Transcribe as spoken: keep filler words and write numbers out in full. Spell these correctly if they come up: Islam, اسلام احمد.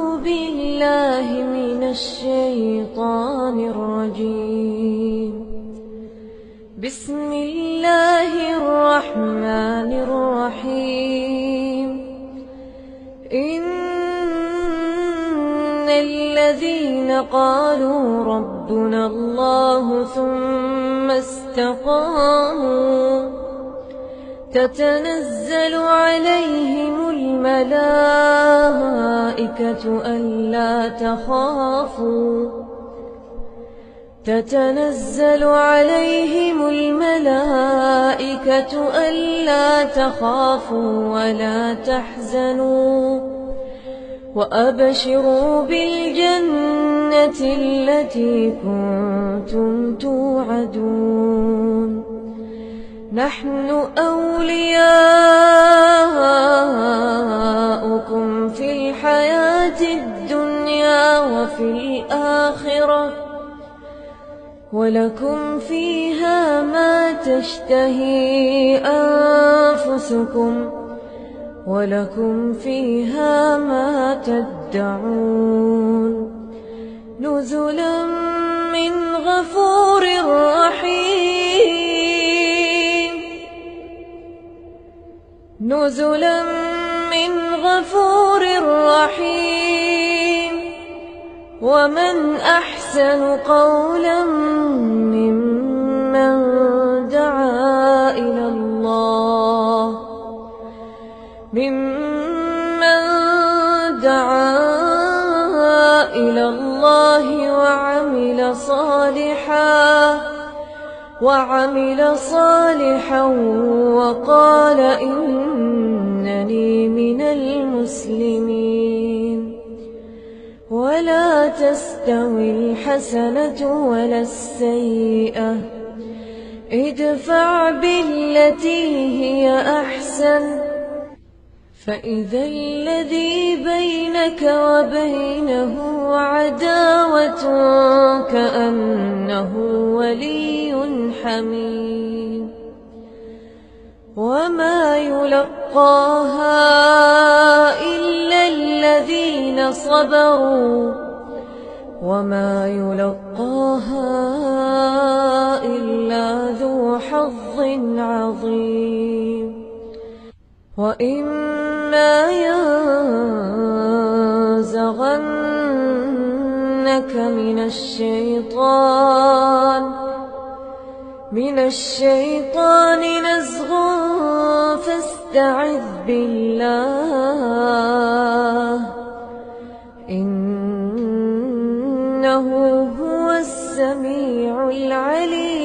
بالله من الشيطان الرجيم. بسم الله الرحمن الرحيم. إن الذين قالوا ربنا الله ثم استقاموا تتنزل عليهم الملائكة ألا تخافوا تتنزل عليهم الملائكة ألا تخافوا ولا تحزنوا وأبشروا بالجنة التي كنتم توعدون. نحن أولياؤكم في الحياة الدنيا وفي الآخرة ولكم فيها ما تشتهي أنفسكم ولكم فيها ما تدعون. نزلا من غفور رحيم. نزلا من غفور رحيم. ومن أحسن قولا ممن دعا إلى الله ممن دعا إلى الله وعمل صالحا وعمل صالحا وقال إنني من المسلمين. ولا تستوي الحسنة ولا السيئة، ادفع بالتي هي أحسن فإذا الذي بينك وبينه عداوة كأنه ولي حميم. وما يلقاها إلا الذين صبروا وما يلقاها إلا ذو حظ عظيم. وإما ينزغنك من الشيطان من الشيطان نزغ فاستعذ بالله إنه هو السميع العليم.